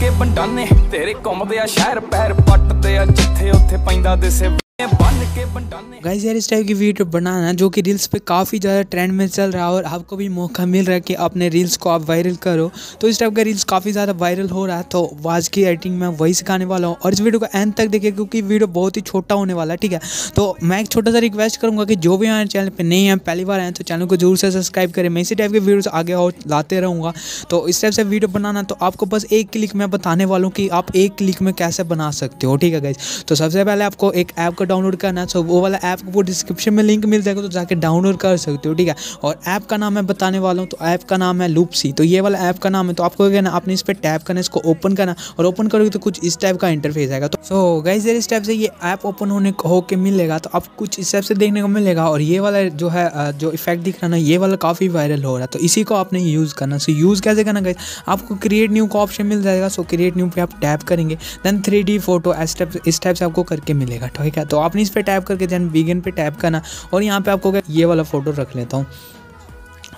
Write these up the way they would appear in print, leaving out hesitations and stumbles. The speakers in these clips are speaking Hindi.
के बंडाने तेरे घूमते आ शहर पैर पट्टते आ जिथे उत्थे पैंदा दिसे गाइस। यार इस टाइप की वीडियो बनाना जो कि रील्स पे काफ़ी ज़्यादा ट्रेंड में चल रहा है और आपको भी मौका मिल रहा है कि अपने रील्स को आप वायरल करो, तो इस टाइप का रील्स काफ़ी ज़्यादा वायरल हो रहा है। तो आज की एडिटिंग मैं वही सिखाने वाला हूँ और इस वीडियो को एंड तक देखिए क्योंकि वीडियो बहुत ही छोटा होने वाला है, ठीक है। तो मैं एक छोटा सा रिक्वेस्ट करूँगा कि जो भी हमारे चैनल पर नहीं है, पहली बार आए तो चैनल को जरूर से सब्सक्राइब करें। मैं इसी टाइप के वीडियोस आगे और लाते रहूँगा। तो इस टाइप से वीडियो बनाना तो आपको बस एक क्लिक में बताने वाला हूँ कि आप एक क्लिक में कैसे बना सकते हो, ठीक है गाइस। तो सबसे पहले आपको एक ऐप को डाउनलोड करना है, तो वो वाला ऐप को डिस्क्रिप्शन में लिंक मिल जाएगा, तो जाके डाउनलोड कर सकते हो, ठीक है। और ऐप का नाम मैं बताने वाला हूँ, तो ऐप का नाम है लूपसी। तो ये वाला ऐप का नाम है, तो आपको क्या ना आपने इस पर टैप करना, इसको ओपन करना और ओपन करोगे तो कुछ इस टाइप का इंटरफेस आएगा। तो गाइस इस टाइप से ये ऐप ओपन होने होकर मिलेगा, तो आप कुछ इस टाइप से देखने को मिलेगा। और ये वाला जो है जो इफेक्ट दिख रहा ना, ये वाला काफ़ी वायरल हो रहा है, तो इसी को आपने यूज़ करना। सो यूज़ कैसे करना गाइस, आपको क्रिएट न्यू का ऑप्शन मिल जाएगा। सो क्रिएट न्यू पर आप टैप करेंगे, देन 3D फोटो इस टाइप से आपको करके मिलेगा, ठीक है। तो आपने इस पे टैप करके देन बिगिन पे टैप करना और यहाँ पे आपको ये वाला फोटो रख लेता हूँ।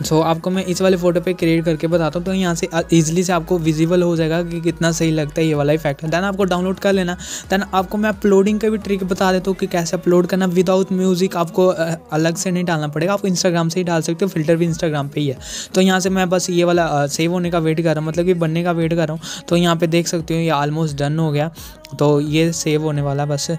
सो आपको मैं इस वाले फोटो पे क्रिएट करके बताता हूँ, तो यहाँ से इजीली से आपको विजिबल हो जाएगा कि कितना सही लगता है ये वाला इफेक्ट। देन आपको डाउनलोड कर लेना। देन आपको मैं अपलोडिंग का भी ट्रिक बता देता हूँ कि कैसे अपलोड करना विदाउट म्यूज़िक। आपको अलग से नहीं डालना पड़ेगा, आप इंस्टाग्राम से ही डाल सकते हो, फिल्टर भी इंस्टाग्राम पे ही है। तो यहाँ से मैं बस ये वाला सेव होने का वेट कर रहा हूँ, मतलब कि बनने का वेट कर रहा हूँ। तो यहाँ पर देख सकते हो ये ऑलमोस्ट डन हो गया, तो ये सेव होने वाला बस।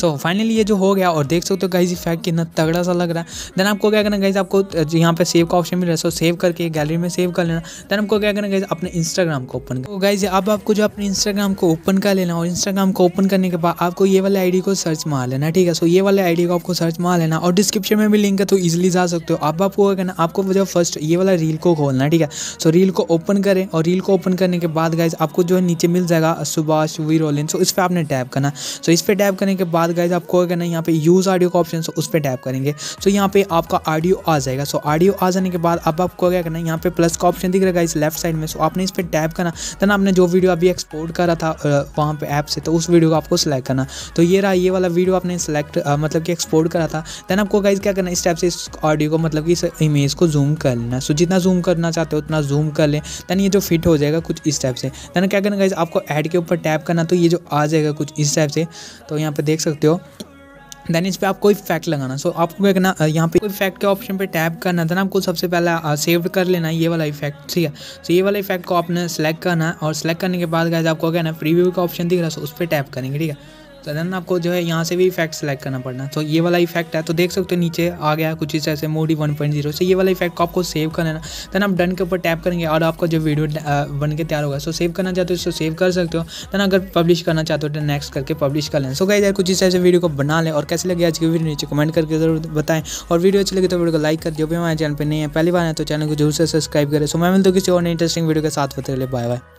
सो फाइनली ये जो हो गया और देख सकते हो गाइस इफेक्ट कितना तगड़ा सा लग रहा है। देन आपको क्या करना गाइस, आपको यहाँ पे सेव का ऑप्शन मिल रहा है, सो सेव करके गैलरी में सेव कर लेना। देन आपको क्या करना गाइस, अपने इंस्टाग्राम को ओपन कर। तो गाइस अब आपको जो अपने इंस्टाग्राम को ओपन कर लेना और इंस्टाग्राम को ओपन करने के बाद आपको ये वाले आईडी को सर्च मार लेना, ठीक है। सो ये वाले आईडी को आपको सर्च मार लेना और डिस्क्रिप्शन में भी लिंक है, तो ईजिली जा सकते हो। अब आपको क्या करना, आपको जो फर्स्ट ये वाला रील को खोलना, ठीक है। सो रील को ओपन करें और रील को ओपन करने के बाद गाइस आपको जो है नीचे मिल जाएगा सुभाष वी रोलिन, सो इस पर आपने टैप करना। सो इस पर टैप करने के बाद गाइज आपको क्या करना, यहाँ पे यूज़ ऑडियो का ऑप्शन, सो उस पर टैप करेंगे। सो यहाँ पे आपका ऑडियो आ जाएगा। सो ऑडियो आ जाने के बाद अब आपको क्या करना, यहाँ पे प्लस का ऑप्शन दिख रहा है गाइज लेफ्ट साइड में। सो आपने इस पर टैप करना। देन आपने जो वीडियो अभी एक्सपोर्ट करा था वहाँ पे ऐप से, तो उस वीडियो को आपको सेलेक्ट करना। तो ये रहा ये वाला वीडियो आपने सेलेक्ट मतलब कि एक्सपोर्ट करा था। देन आपको गाइज क्या करना, इस टाइप से इस ऑडियो को मतलब कि इस इमेज को जूम कर लेना। सो जितना जूम करना चाहते हो उतना जूम कर लें। देन ये जो फिट हो जाएगा कुछ इस टाइप से। देन क्या करना गाइज, आपको ऐड के ऊपर टैप करना, तो ये जो आ जाएगा कुछ इस टाइप से, तो यहाँ पर देख सकते हो। देन इस पर आपको इफेक्ट लगाना। सो आपको क्या करना, यहाँ पे इफेक्ट के ऑप्शन पे टैप करना। देन आपको सबसे पहले सेव कर लेना ये वाला इफेक्ट, ठीक है। सो ये वाला इफेक्ट को आपने सेलेक्ट करना है और सेलेक्ट करने के बाद गाइस आपको क्या करना, प्रीव्यू का ऑप्शन दिख रहा है, सो उस पर टैप करेंगे, ठीक है। तो देन आपको जो है यहाँ से भी इफेक्ट सेलेक्ट करना पड़ना। तो ये वाला इफेक्ट है, तो देख सकते हो नीचे आ गया कुछ इस तरह से मोडी 1.0। सो ये वाला इफेक्ट को आपको सेव करना है। देन आप डन के ऊपर टैप करेंगे और आपका जो वीडियो बन के तैयार होगा। सो सेव करना चाहते हो इसको सेव कर सकते हो। देन अगर पब्लिश करना चाहते हो तो नेक्स्ट करके पब्लिश कर लें। सो गाइस यार कुछ इस तरह से वीडियो को बना लें। और कैसे लगे आज की वीडियो नीचे कमेंट करके जरूर बताएं। और वीडियो अच्छी लगी तो वीडियो को लाइक कर। जो भी हमारे चैनल पर नहीं है, पहली बार है तो चैनल को जरूर से सब्सक्राइब करें। सो मैं मिलता हूं किसी और इंटरेस्टिंग वीडियो के साथ। Bye bye.